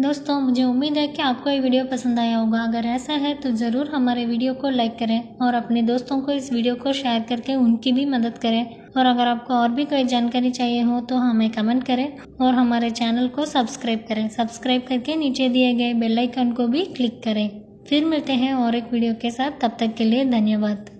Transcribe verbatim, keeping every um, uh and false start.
दोस्तों मुझे उम्मीद है कि आपको ये वीडियो पसंद आया होगा। अगर ऐसा है तो ज़रूर हमारे वीडियो को लाइक करें और अपने दोस्तों को इस वीडियो को शेयर करके उनकी भी मदद करें। और अगर आपको और भी कोई जानकारी चाहिए हो तो हमें कमेंट करें और हमारे चैनल को सब्सक्राइब करें। सब्सक्राइब करके नीचे दिए गए बेल आइकन को भी क्लिक करें। फिर मिलते हैं और एक वीडियो के साथ, तब तक के लिए धन्यवाद।